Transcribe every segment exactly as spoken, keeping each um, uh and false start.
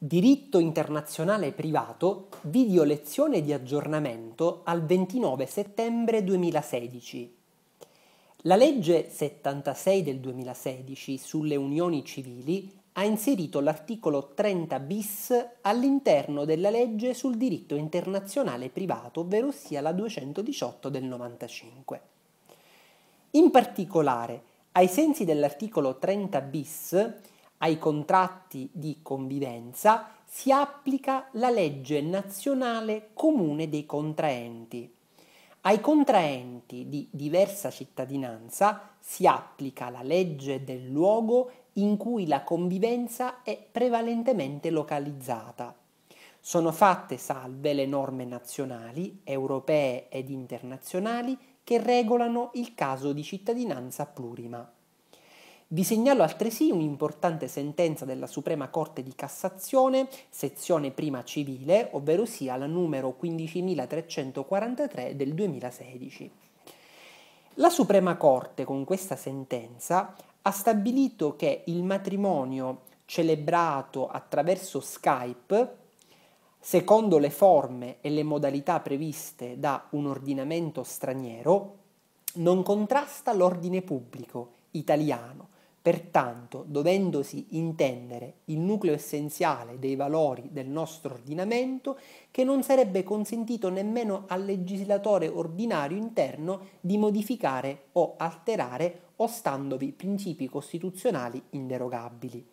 Diritto internazionale privato, video lezione di aggiornamento al ventinove settembre duemilasedici. La legge settantasei del duemilasedici sulle unioni civili ha inserito l'articolo trenta bis all'interno della legge sul diritto internazionale privato, ovvero sia la duecentodiciotto del novantacinque. In particolare, ai sensi dell'articolo trenta bis, ai contratti di convivenza si applica la legge nazionale comune dei contraenti. Ai contraenti di diversa cittadinanza si applica la legge del luogo in cui la convivenza è prevalentemente localizzata. Sono fatte salve le norme nazionali, europee ed internazionali che regolano il caso di cittadinanza plurima. Vi segnalo altresì un'importante sentenza della Suprema Corte di Cassazione, sezione prima civile, ovvero sia la numero quindicimilatrecentoquarantatré del duemilasedici. La Suprema Corte con questa sentenza ha stabilito che il matrimonio celebrato attraverso Skype, secondo le forme e le modalità previste da un ordinamento straniero, non contrasta l'ordine pubblico italiano. Pertanto, dovendosi intendere il nucleo essenziale dei valori del nostro ordinamento, che non sarebbe consentito nemmeno al legislatore ordinario interno di modificare o alterare, ostandovi principi costituzionali inderogabili.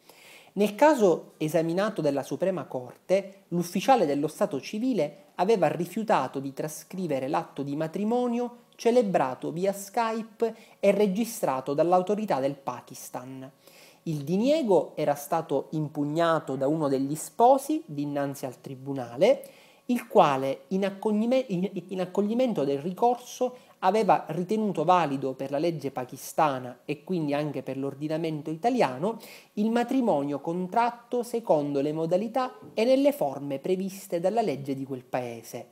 Nel caso esaminato dalla Suprema Corte, l'ufficiale dello Stato civile aveva rifiutato di trascrivere l'atto di matrimonio celebrato via Skype e registrato dall'autorità del Pakistan. Il diniego era stato impugnato da uno degli sposi dinanzi al tribunale, il quale in accoglimento del ricorso aveva ritenuto valido per la legge pakistana e quindi anche per l'ordinamento italiano il matrimonio contratto secondo le modalità e nelle forme previste dalla legge di quel paese.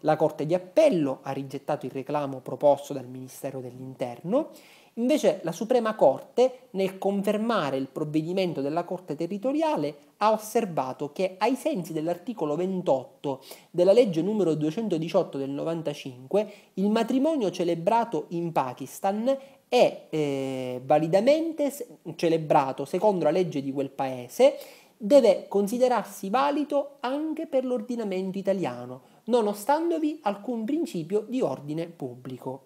La Corte di Appello ha rigettato il reclamo proposto dal Ministero dell'Interno, invece la Suprema Corte, nel confermare il provvedimento della Corte territoriale, ha osservato che ai sensi dell'articolo ventotto della legge numero duecentodiciotto del novantacinque il matrimonio celebrato in Pakistan è eh, validamente celebrato secondo la legge di quel paese, deve considerarsi valido anche per l'ordinamento italiano, non ostandovi alcun principio di ordine pubblico.